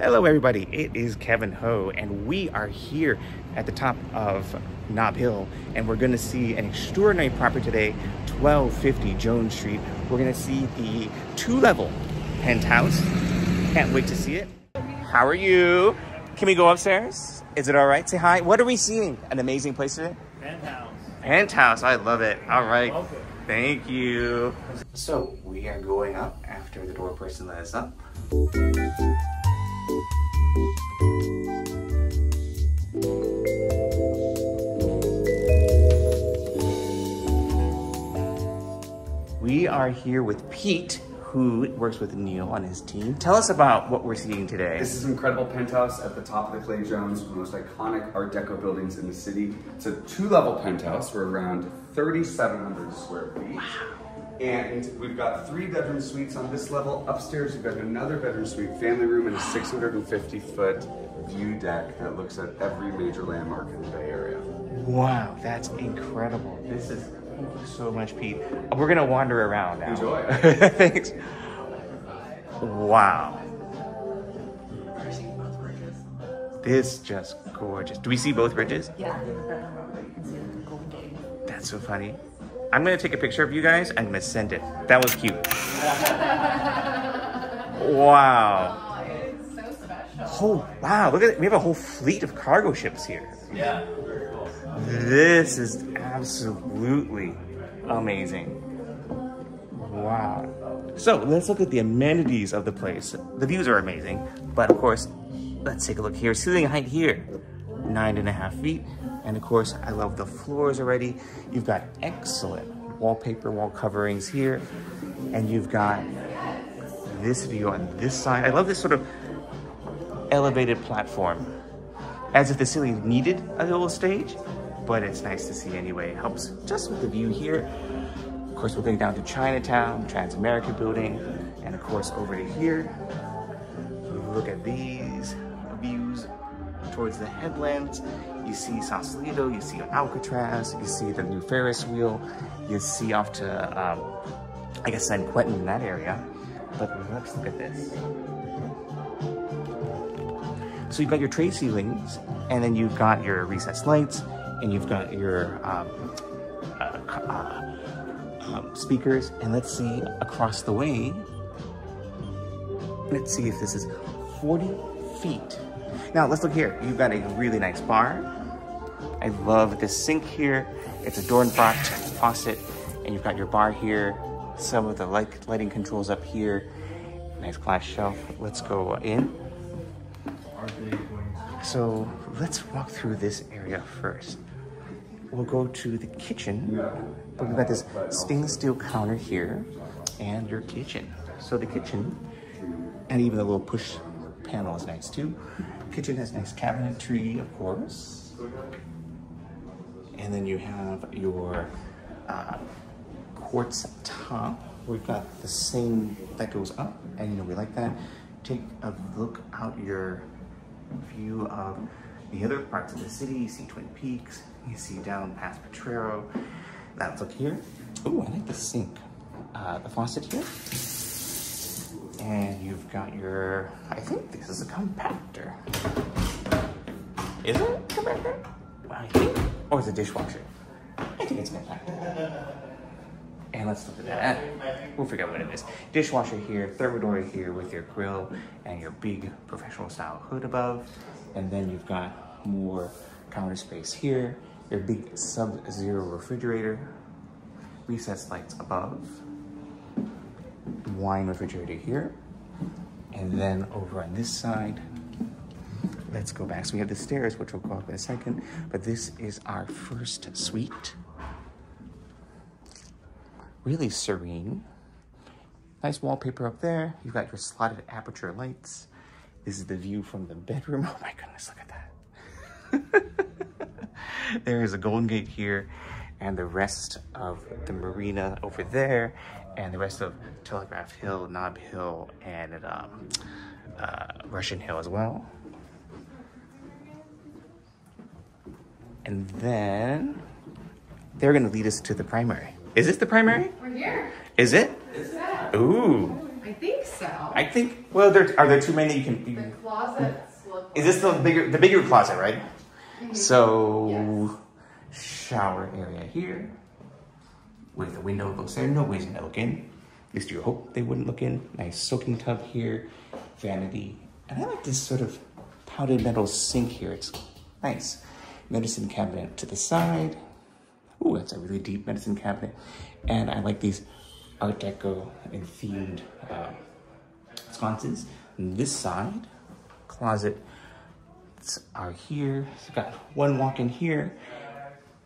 Hello everybody, it is Kevin Ho, and we are here at the top of Nob Hill, and we're going to see an extraordinary property today, 1250 Jones Street. We're going to see the two-level penthouse. Can't wait to see it. How are you? Can we go upstairs? Is it all right? Say hi. What are we seeing? An amazing place today? Penthouse. Penthouse, I love it. All right. Welcome. Thank you. So we are going up after the door person let us up. We are here with Pete, who works with Neal on his team. Tell us about what we're seeing today. This is an incredible penthouse at the top of the Clay Jones, one of the most iconic Art Deco buildings in the city. It's a two-level penthouse. We're around 3,700 square feet. Wow. And we've got three bedroom suites on this level. Upstairs, we've got another bedroom suite, family room, and a 650-foot view deck that looks at every major landmark in the Bay Area. Wow, that's incredible. This is so much, Pete. We're going to wander around now. Enjoy. Thanks. Wow. This just gorgeous. Do we see both bridges? Yeah. That's so funny. I'm going to take a picture of you guys and I'm going to send it. That was cute. Wow. Oh, it's so special. Oh, wow. Look at it. We have a whole fleet of cargo ships here. Yeah. This is absolutely amazing. Wow. So let's look at the amenities of the place. The views are amazing, but of course, let's take a look here. Ceiling height here, 9.5 feet. And of course, I love the floors already. You've got excellent wallpaper, wall coverings here. And you've got this view on this side. I love this sort of elevated platform, as if the ceiling needed a little stage, but it's nice to see anyway. It helps just with the view here. Of course, we're going down to Chinatown, Transamerica building, and of course, over to here. Look at these views towards the headlands. You see Sausalito, you see Alcatraz, you see the new Ferris wheel, you see off to, I guess, San Quentin in that area. But let's look at this. So you've got your tray ceilings, and then you've got your recessed lights, and you've got your speakers. And let's see across the way. Let's see if this is 40 feet. Now let's look here. You've got a really nice bar. I love this sink here. It's a Dornbracht faucet, and you've got your bar here. Some of the lighting controls up here. Nice glass shelf. Let's go in. So let's walk through this area first. We'll go to the kitchen. We've got this stainless steel counter here, and your kitchen. So the kitchen, and even a little push panel is nice too. Kitchen has nice cabinetry, of course. And then you have your quartz top. We've got the same that goes up, and you know we like that. Take a look out your view of the other parts of the city. You see Twin Peaks, you see down past Potrero. Let's look here. Oh, I like the sink. The faucet here. And you've got your, I think this is a compactor. Is it a compactor? I think, or is it a dishwasher? I think it's a compactor. And let's look at that. We'll figure out what it is. Dishwasher here, Thermador here with your grill and your big professional style hood above. And then you've got more counter space here, your big Sub-Zero refrigerator, recessed lights above, wine refrigerator here, and then over on this side, let's go back. So we have the stairs, which we'll go up in a second, but this is our first suite. Really serene. Nice wallpaper up there. You've got your slotted aperture lights. This is the view from the bedroom. Oh my goodness, look at that. There is a Golden Gate here, and the rest of the Marina over there, and the rest of Telegraph Hill, Nob Hill, and Russian Hill as well. And then they're gonna lead us to the primary. Is this the primary? We're here. Is it? Ooh. I think so. I think, well, are there too many that you can... The closets look... Is this the bigger closet, right? Mm-hmm. So, yes. Shower area here. With the window goes there. Nobody's gonna look in. At least you hope they wouldn't look in. Nice soaking tub here. Vanity. And I like this sort of powdered metal sink here. It's nice. Medicine cabinet to the side. Ooh, that's a really deep medicine cabinet. And I like these Art Deco and themed sconces. And this side, closets are here. So you've got one walk-in here,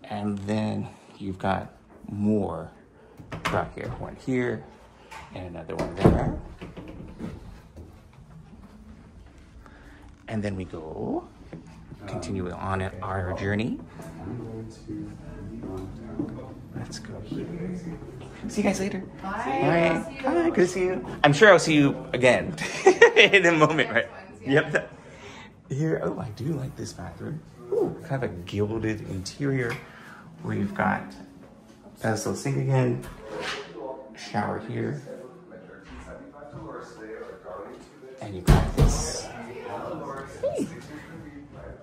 and then you've got more back here. One here, and another one there. And then we go, continuing on at our journey. Let's go here. See you guys later. Bye. Bye. Hi, good to see you. I'm sure I'll see you again in a moment, right? Yep. That, here, oh, I do like this bathroom. Ooh, kind of a gilded interior. We've got pedestal sink again. Shower here. And you've got this. Hey.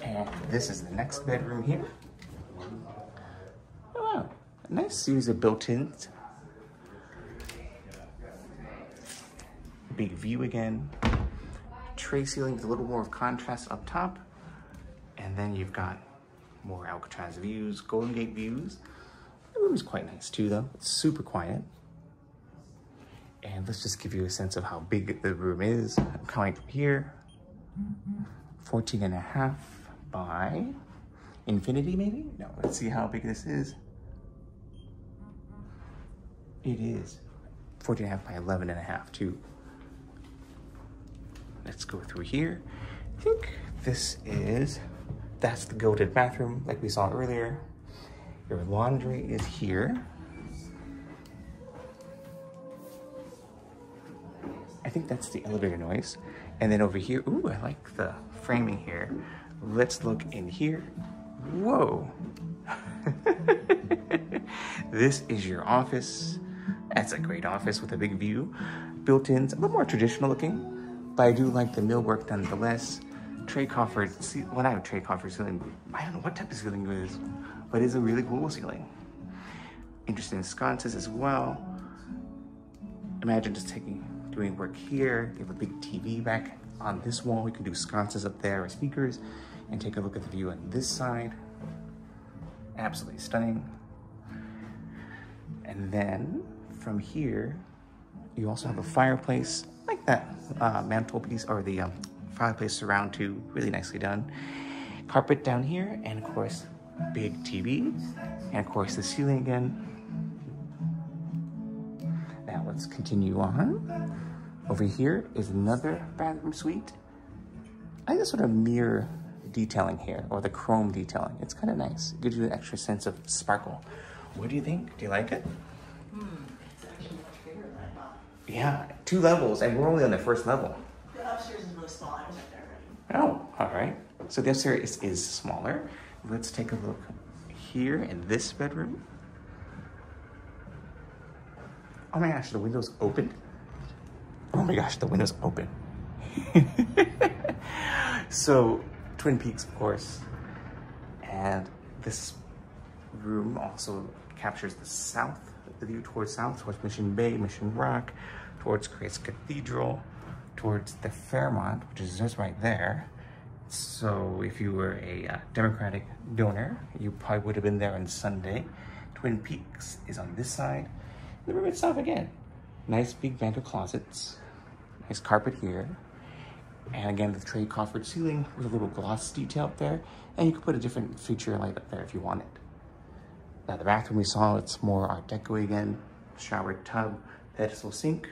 And this is the next bedroom here. Nice series of built-ins. Big view again. Tray ceiling with a little more of contrast up top. And then you've got more Alcatraz views, Golden Gate views. The room is quite nice too though. It's super quiet. And let's just give you a sense of how big the room is. I'm coming from here. 14.5 by infinity maybe? No, let's see how big this is. It is 14.5 by 11.5 too. Let's go through here. I think that's the gilded bathroom like we saw earlier. Your laundry is here. I think that's the elevator noise. And then over here, ooh, I like the framing here. Let's look in here. Whoa. This is your office. That's a great office with a big view. Built-ins, a little more traditional looking, but I do like the millwork nonetheless. Tray coffered, well, I have a tray coffered ceiling. I don't know what type of ceiling it is, but it's a really cool ceiling. Interesting sconces as well. Imagine just doing work here. They have a big TV back on this wall. We can do sconces up there or speakers and take a look at the view on this side. Absolutely stunning. And then from here, you also have a fireplace, like that mantelpiece or the fireplace surround too, really nicely done. Carpet down here, and of course, big TV, and of course the ceiling again. Now let's continue on. Over here is another bathroom suite. I just sort of mirror detailing here, or the chrome detailing. It's kind of nice. It gives you an extra sense of sparkle. What do you think? Do you like it? It's actually much bigger than I thought. Yeah, 2 levels, and we're only on the first level. The upstairs is really small. I was up there already. Oh, all right. So the upstairs is smaller. Let's take a look here in this bedroom. Oh my gosh, the window's open. Oh my gosh, the window's open. So, Twin Peaks, of course, and this room also captures the south, the view towards Mission Bay, Mission Rock, towards Grace Cathedral, towards the Fairmont, which is just right there. So if you were a Democratic donor, you probably would have been there on Sunday. Twin Peaks is on this side. The room itself again, nice big bank of closets, nice carpet here. And again, the tray coffered ceiling with a little gloss detail up there. And you can put a different feature light up there if you want it. Now the bathroom we saw, it's more Art Deco again, shower tub, pedestal sink,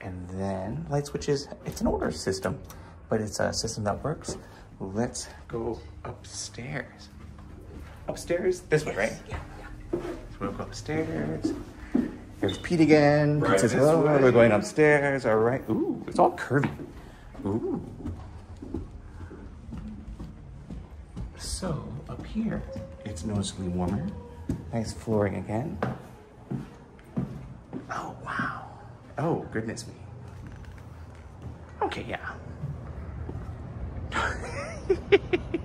and then light switches. It's an older system, but it's a system that works. Let's go upstairs. Upstairs? This way, right? Yeah, yeah. So we'll go upstairs. Here's Pete again. Right, Pete says hello. We're going upstairs, all right. Ooh, it's all curvy. Ooh. So up here, it's noticeably warmer. Nice flooring again. Oh, wow. Oh, goodness me. Okay, yeah.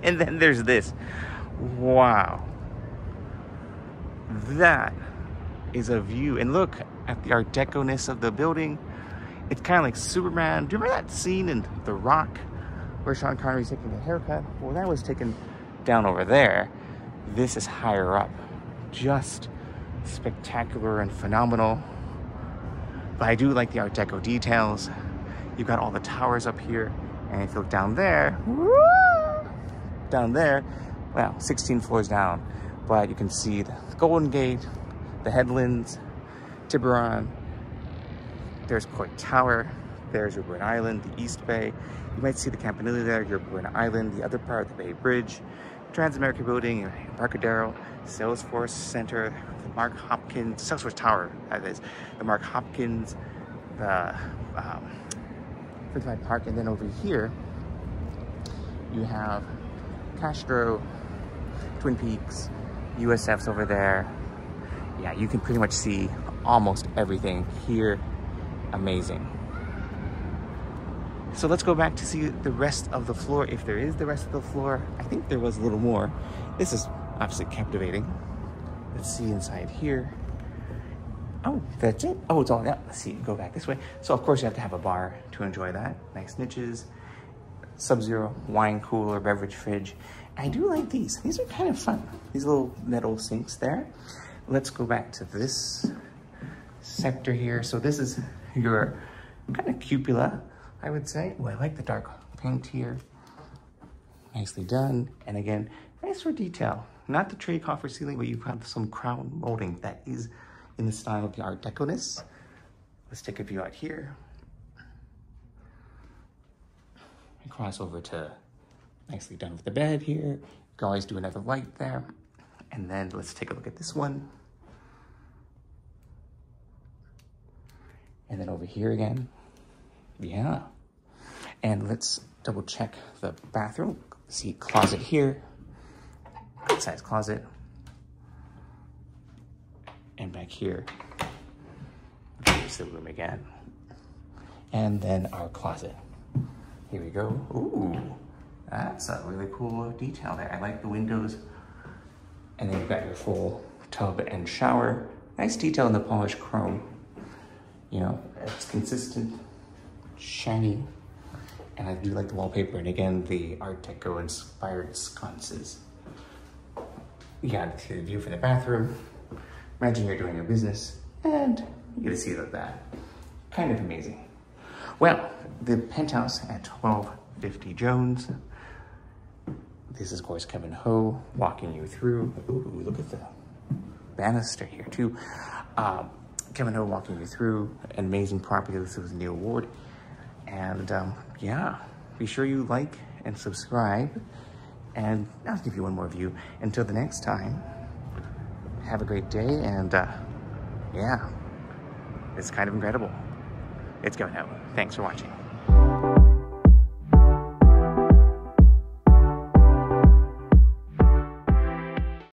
And then there's this. Wow. That is a view. And look at the Art Deco-ness of the building. It's kind of like Superman. Do you remember that scene in The Rock where Sean Connery's taking a haircut? Well, that was taken down over there. This is higher up. Just spectacular and phenomenal. But I do like the Art Deco details. You've got all the towers up here. And if you look down there, woo, down there, well, 16 floors down. But you can see the Golden Gate, the headlands, Tiburon. There's Coit Tower. There's your Bruin Island, the East Bay. You might see the Campanile there, your Bruin Island, the other part of the Bay Bridge, Transamerica Building, your Mercadero, Salesforce Center, the Mark Hopkins, Salesforce Tower, that is, the Mark Hopkins, the Fifth Park, and then over here, you have Castro, Twin Peaks, USF's over there. Yeah, you can pretty much see almost everything here. Amazing. So let's go back to see the rest of the floor, if there is the rest of the floor. I think there was a little more. This is absolutely captivating. Let's see inside here. Oh, that's it. Oh, it's all out. Let's see, go back this way. So of course you have to have a bar to enjoy that. Nice niches, Sub-Zero, wine cooler, beverage fridge. I do like these. These are kind of fun. These little metal sinks there. Let's go back to this sector here. So this is your kind of cupola, I would say. Oh, I like the dark paint here. Nicely done. And again, nice for detail. Not the tray coffer ceiling, but you've got some crown molding that is in the style of the Art Deco-ness. Let's take a view out here. And cross over to nicely done with the bed here. You can always do another light there. And then let's take a look at this one. And then over here again. Yeah. And let's double check the bathroom. See closet here. Good size closet. And back here, there's the room again. And then our closet. Here we go. Ooh, that's a really cool detail there. I like the windows. And then you've got your full tub and shower. Nice detail in the polished chrome. You know, it's consistent. Shiny, and I do like the wallpaper, and again the Art Deco inspired sconces. You got to see the view from the bathroom. Imagine you're doing your business, and you get to see that. Kind of amazing. Well, the penthouse at 1250 Jones. This is of course Kevin Ho walking you through. Ooh, look at the banister here too. Kevin Ho walking you through an amazing property. This was Neal Ward. And yeah, be sure you like and subscribe, and I'll give you one more view. Until the next time, have a great day, and yeah, it's kind of incredible. It's going out. Thanks for watching.